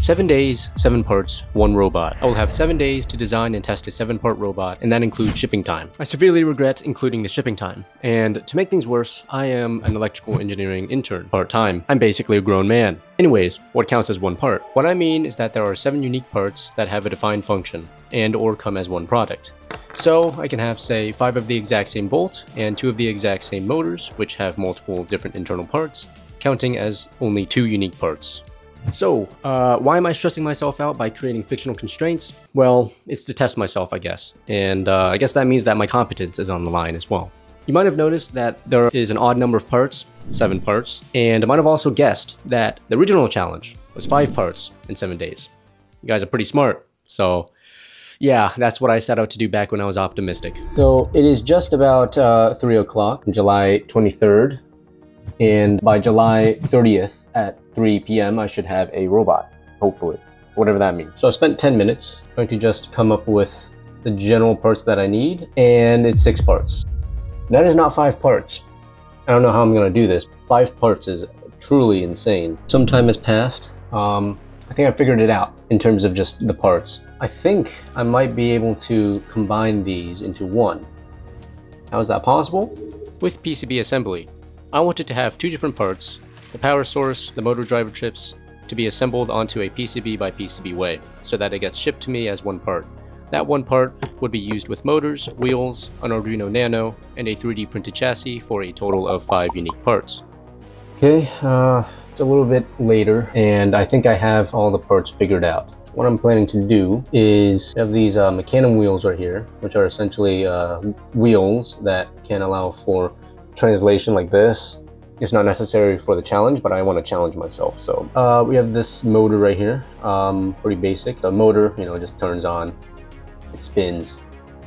7 days, 7 parts, 1 robot. I will have 7 days to design and test a 7-part robot, and that includes shipping time. I severely regret including the shipping time. And to make things worse, I am an electrical engineering intern, part-time. I'm basically a grown man. Anyways, what counts as 1 part? What I mean is that there are 7 unique parts that have a defined function and or come as 1 product. So I can have, say, 5 of the exact same bolt and 2 of the exact same motors, which have multiple different internal parts, counting as only 2 unique parts. So why am I stressing myself out by creating fictional constraints? Well, it's to test myself, I guess. And I guess that means that my competence is on the line as well. You might have noticed that there is an odd number of parts, 7 parts, and I might have also guessed that the original challenge was 5 parts in 7 days. You guys are pretty smart, so yeah, that's what I set out to do back when I was optimistic. So it is just about 3 o'clock on July 23rd, and by July 30th at 3 p.m. I should have a robot, hopefully, whatever that means. So I spent 10 minutes trying to just come up with the general parts that I need, and it's 6 parts. That is not 5 parts. I don't know how I'm going to do this. 5 parts is truly insane. Some time has passed. I think I figured it out in terms of just the parts. I think I might be able to combine these into 1. How is that possible? With PCB assembly, I wanted to have 2 different parts, the power source, the motor driver chips, to be assembled onto a PCB by PCB way, so that it gets shipped to me as 1 part. That 1 part would be used with motors, wheels, an Arduino Nano, and a 3D printed chassis for a total of 5 unique parts. Okay, it's a little bit later, and I think I have all the parts figured out. What I'm planning to do is have these mecanum wheels right here, which are essentially wheels that can allow for translation like this. It's not necessary for the challenge, but I want to challenge myself. So we have this motor right here, pretty basic. The motor, you know, just turns on, it spins,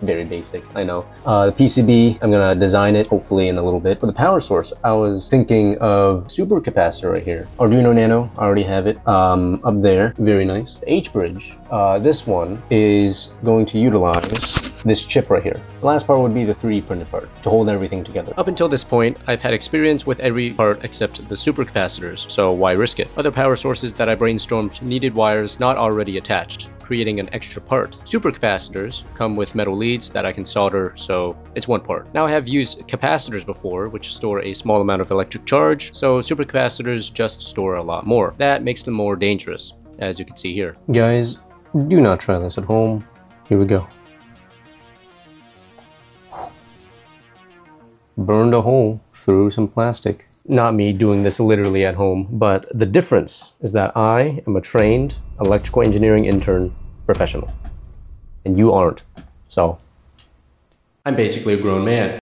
very basic, I know. The PCB, I'm gonna design it hopefully in a little bit. For the power source, I was thinking of supercapacitor right here. Arduino Nano, I already have it up there, very nice. The H-bridge, this one is going to utilize this chip right here. The last part would be the 3D printed part to hold everything together. Up until this point, I've had experience with every part except the supercapacitors, so why risk it? Other power sources that I brainstormed needed wires not already attached, creating an extra part. Supercapacitors come with metal leads that I can solder, so it's 1 part. Now I have used capacitors before, which store a small amount of electric charge, so supercapacitors just store a lot more. That makes them more dangerous, as you can see here. Guys, do not try this at home. Here we go. Burned a hole through some plastic. Not me doing this literally at home, but the difference is that I am a trained electrical engineering intern professional, and you aren't, so I'm basically a grown man.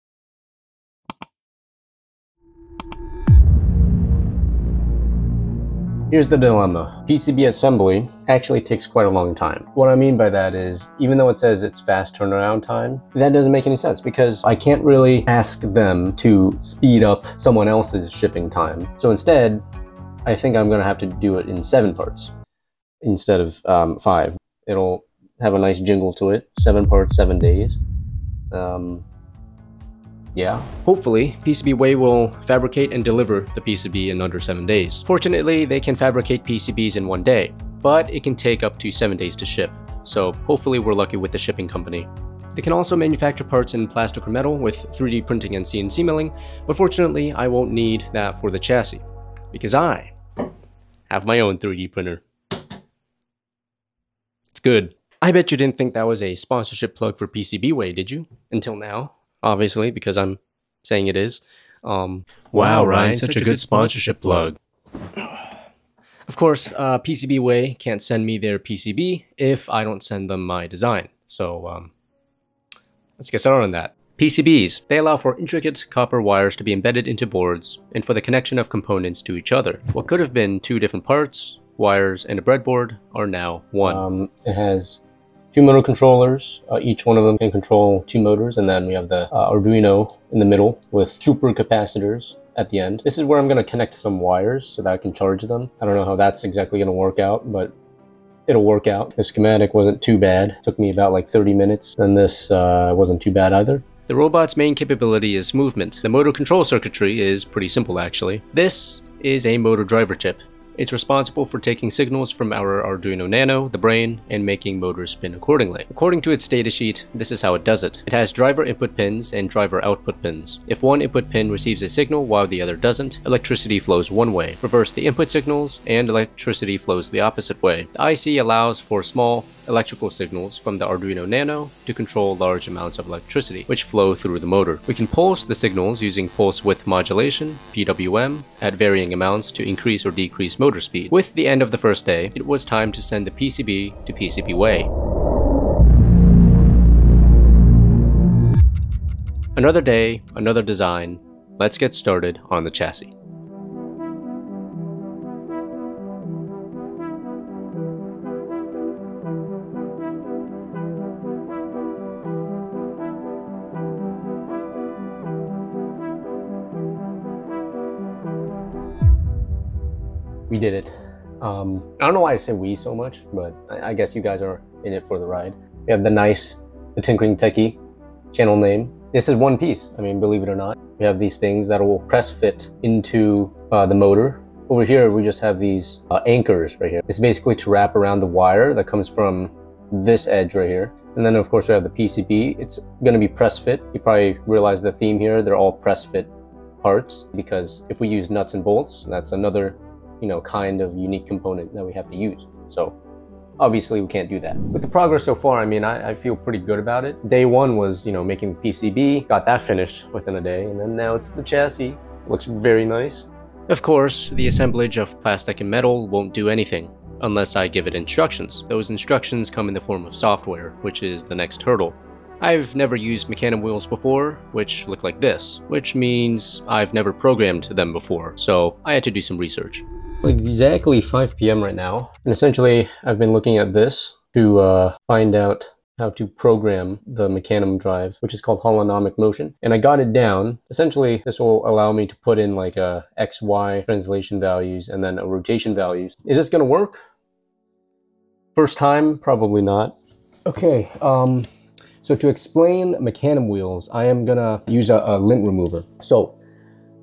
Here's the dilemma. PCB assembly actually takes quite a long time. What I mean by that is, even though it says it's fast turnaround time, that doesn't make any sense because I can't really ask them to speed up someone else's shipping time. So instead, I think I'm gonna have to do it in 7 parts instead of 5. It'll have a nice jingle to it. 7 parts, 7 days. Yeah. Hopefully, PCBWay will fabricate and deliver the PCB in under 7 days. Fortunately, they can fabricate PCBs in 1 day, but it can take up to 7 days to ship. So hopefully we're lucky with the shipping company. They can also manufacture parts in plastic or metal with 3D printing and CNC milling, but fortunately I won't need that for the chassis because I have my own 3D printer. It's good. I bet you didn't think that was a sponsorship plug for PCBWay, did you? Until now. Obviously, because I'm saying it is. Wow, Ryan, such a good sponsorship plug. Of course, PCBWay can't send me their PCB if I don't send them my design. So let's get started on that. PCBs, they allow for intricate copper wires to be embedded into boards and for the connection of components to each other. What could have been 2 different parts, wires, and a breadboard are now 1. It has 2 motor controllers, each one of them can control 2 motors, and then we have the Arduino in the middle with supercapacitors at the end. This is where I'm going to connect some wires so that I can charge them. I don't know how that's exactly going to work out, but it'll work out. The schematic wasn't too bad. It took me about like 30 minutes, and this wasn't too bad either. The robot's main capability is movement. The motor control circuitry is pretty simple actually. This is a motor driver chip. It's responsible for taking signals from our Arduino Nano, the brain, and making motors spin accordingly. According to its datasheet, this is how it does it. It has driver input pins and driver output pins. If one input pin receives a signal while the other doesn't, electricity flows one way. Reverse the input signals and electricity flows the opposite way. The IC allows for small electrical signals from the Arduino Nano to control large amounts of electricity, which flow through the motor. We can pulse the signals using pulse width modulation, PWM, at varying amounts to increase or decrease motor speed. With the end of the first day, it was time to send the PCB to PCBWay. Another day, another design. Let's get started on the chassis. We did it. I don't know why I say we so much, but I guess you guys are in it for the ride. We have the Tinkering Techie channel name. This is one piece. I mean, believe it or not, we have these things that will press fit into the motor. Over here, we just have these anchors right here. It's basically to wrap around the wire that comes from this edge right here. And then of course we have the PCB. It's gonna be press fit. You probably realize the theme here. They're all press fit parts because if we use nuts and bolts, that's another kind of unique component that we have to use. So obviously we can't do that. With the progress so far, I mean, I feel pretty good about it. Day one was, making the PCB, got that finished within a day, and then now it's the chassis. Looks very nice. Of course, the assemblage of plastic and metal won't do anything unless I give it instructions. Those instructions come in the form of software, which is the next hurdle. I've never used mecanum wheels before, which look like this, which means I've never programmed them before, so I had to do some research. Exactly 5 p.m. right now, and essentially I've been looking at this to find out how to program the mecanum drive, which is called holonomic motion, and I got it down. Essentially, this will allow me to put in like a XY translation values and then a rotation values. Is this gonna work? First time, probably not. Okay, so to explain mecanum wheels, I am gonna use a lint remover. So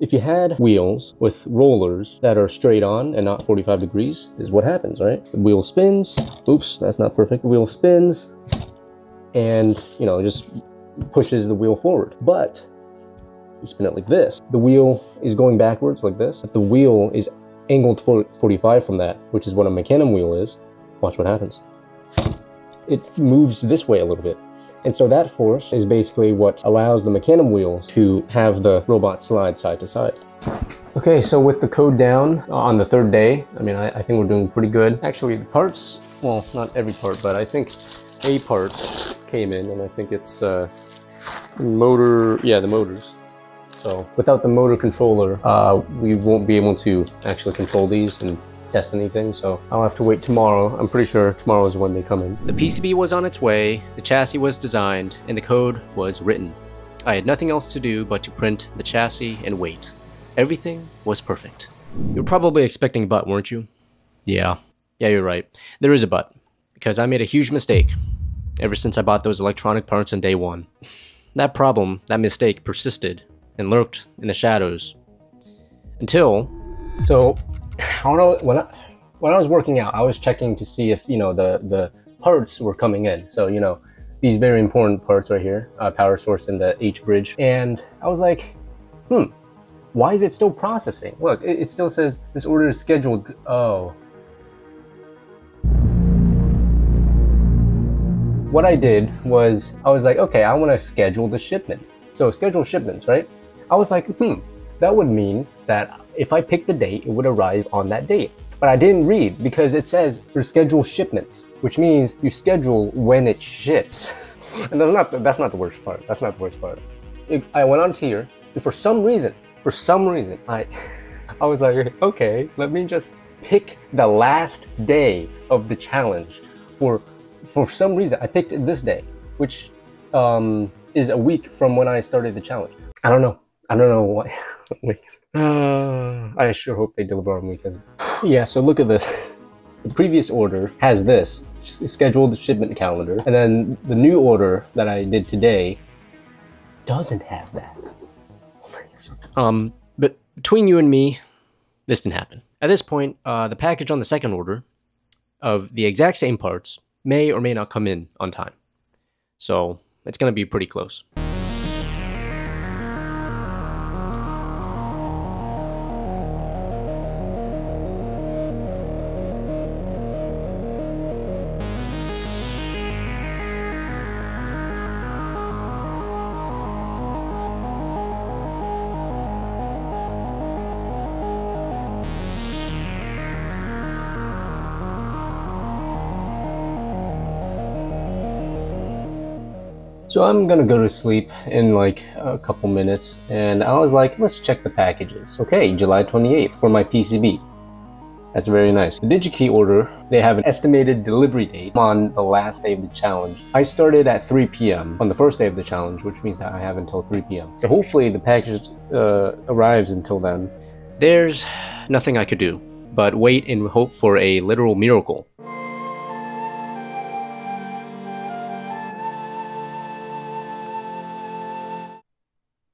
if you had wheels with rollers that are straight on and not 45 degrees, this is what happens, right? The wheel spins. Oops, that's not perfect. The wheel spins and, just pushes the wheel forward. But if you spin it like this, the wheel is going backwards like this. But the wheel is angled 45 from that, which is what a mecanum wheel is. Watch what happens. It moves this way a little bit. And so that force is basically what allows the mecanum wheel to have the robot slide side to side. Okay, so with the code down on the third day, I mean, I think we're doing pretty good. Actually, the parts, well, not every part, but I think a part came in, and I think it's motor, yeah, the motors. So without the motor controller, we won't be able to actually control these and test anything, so I'll have to wait tomorrow. I'm pretty sure tomorrow is when they come in. The PCB was on its way, the chassis was designed, and the code was written. I had nothing else to do but to print the chassis and wait. Everything was perfect. You were probably expecting a but, weren't you? Yeah. Yeah, you're right. There is a but. Because I made a huge mistake ever since I bought those electronic parts on day one. That problem, that mistake persisted and lurked in the shadows. Until... So... I don't know, when I was working out, I was checking to see if, the parts were coming in. So, these very important parts right here, power source and the H-bridge. And I was like, why is it still processing? Look, it still says this order is scheduled. Oh. What I did was, I was like, okay, I want to schedule the shipment. So schedule shipments, right? I was like, that would mean that if I picked the date, it would arrive on that date. But I didn't read because it says for schedule shipments, which means you schedule when it ships. And that's not the worst part. That's not the worst part. I went on to here, and for some reason, I was like, okay, let me just pick the last day of the challenge. For some reason, I picked this day, which is a week from when I started the challenge. I don't know why. I sure hope they deliver on weekends. Yeah, so look at this. The previous order has this scheduled shipment calendar, and then the new order that I did today doesn't have that. But between you and me, this didn't happen. At this point, the package on the second order of the exact same parts may or may not come in on time. So it's going to be pretty close. So I'm gonna go to sleep in like a couple minutes, and I was like, let's check the packages. Okay, July 28th for my PCB. That's very nice. The DigiKey order, they have an estimated delivery date on the last day of the challenge. I started at 3 p.m. on the first day of the challenge, which means that I have until 3 p.m. So hopefully the package arrives until then. There's nothing I could do but wait and hope for a literal miracle.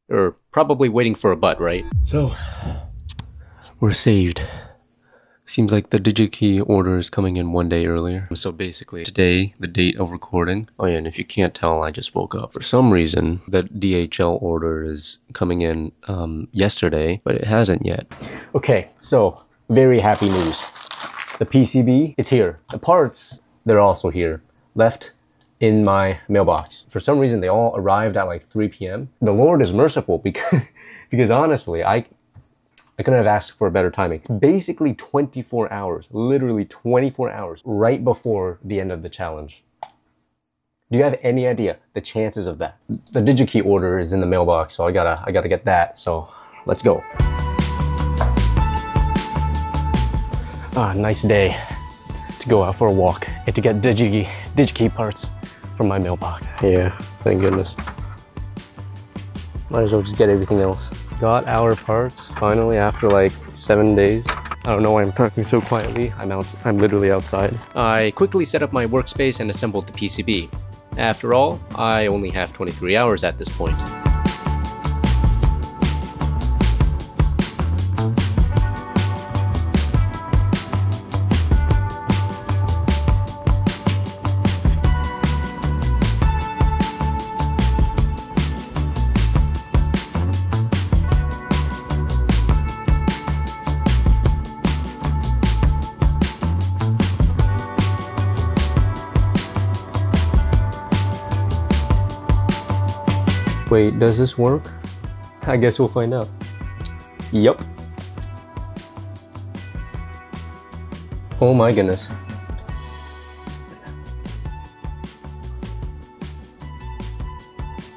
Or probably waiting for a but, right? So, we're saved. Seems like the DigiKey order is coming in one day earlier. So basically, today, the date of recording. Oh yeah, and if you can't tell, I just woke up. For some reason, the DHL order is coming in yesterday, but it hasn't yet. Okay, so, very happy news. The PCB, it's here. The parts, they're also here. Left in my mailbox. For some reason, they all arrived at like 3 p.m. The Lord is merciful because honestly, I couldn't have asked for better timing. Basically 24 hours, literally 24 hours, right before the end of the challenge. Do you have any idea the chances of that? The DigiKey order is in the mailbox, so I gotta get that, so let's go. Ah, nice day to go out for a walk and to get DigiKey parts from my mailbox. Yeah, thank goodness. Might as well just get everything else. Got our parts finally after like 7 days. I don't know why I'm talking so quietly. I'm literally outside. I quickly set up my workspace and assembled the PCB. After all, I only have 23 hours at this point. Wait, does this work? I guess we'll find out. Yup. Oh my goodness.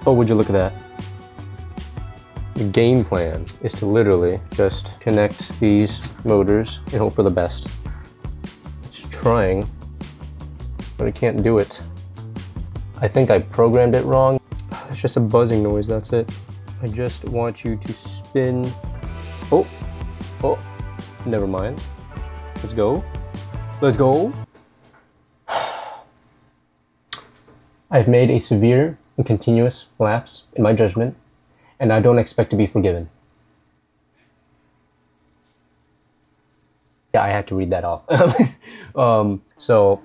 Oh, would you look at that? The game plan is to literally just connect these motors and hope for the best. It's trying, but it can't do it. I think I programmed it wrong. It's just a buzzing noise, that's it. I just want you to spin. Oh, oh, never mind. Let's go. Let's go. I've made a severe and continuous lapse in my judgment, and I don't expect to be forgiven. Yeah, I had to read that off. So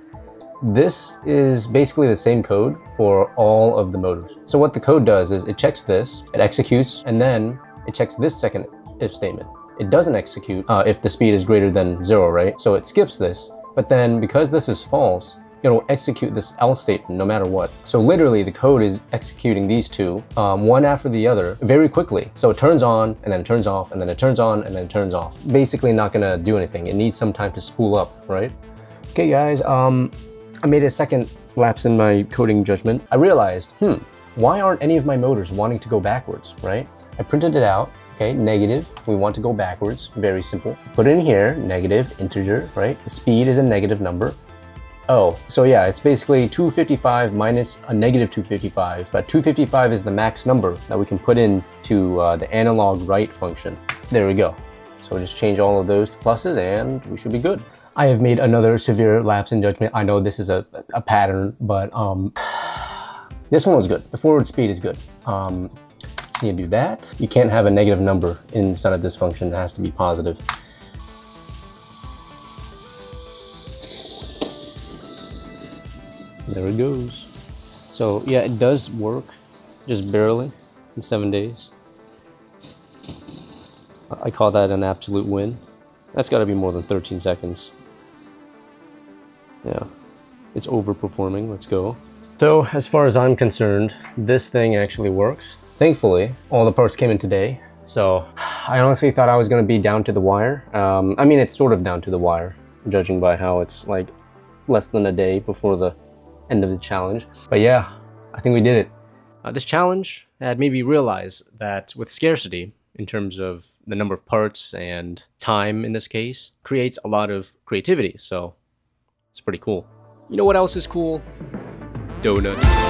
this is basically the same code for all of the motors. So what the code does is it checks this, it executes, and then it checks this second if statement. It doesn't execute if the speed is greater than 0, right? So it skips this, but then because this is false, it'll execute this else statement no matter what. So literally the code is executing these two, one after the other, very quickly. So it turns on, and then it turns off, and then it turns on, and then it turns off. Basically not gonna do anything. It needs some time to spool up, right? Okay guys, I made a second lapse in my coding judgment. I realized, why aren't any of my motors wanting to go backwards, right? I printed it out, okay, negative, we want to go backwards, very simple. Put in here, negative, integer, right? The speed is a negative number. Oh, so yeah, it's basically 255 minus a negative 255, but 255 is the max number that we can put in to the analog write function. There we go. So we'll just change all of those to pluses and we should be good. I have made another severe lapse in judgment. I know this is a pattern, but this one was good. The forward speed is good. You do that. You can't have a negative number inside of this function. It has to be positive. There it goes. So yeah, it does work, just barely, in 7 days. I call that an absolute win. That's got to be more than 13 seconds. Yeah, it's overperforming. Let's go. So as far as I'm concerned, this thing actually works. Thankfully, all the parts came in today. So I honestly thought I was going to be down to the wire. I mean, it's sort of down to the wire, judging by how it's like less than a day before the end of the challenge. But yeah, I think we did it. This challenge had made me realize that with scarcity, in terms of the number of parts and time in this case, creates a lot of creativity. So it's pretty cool. You know what else is cool? Donuts.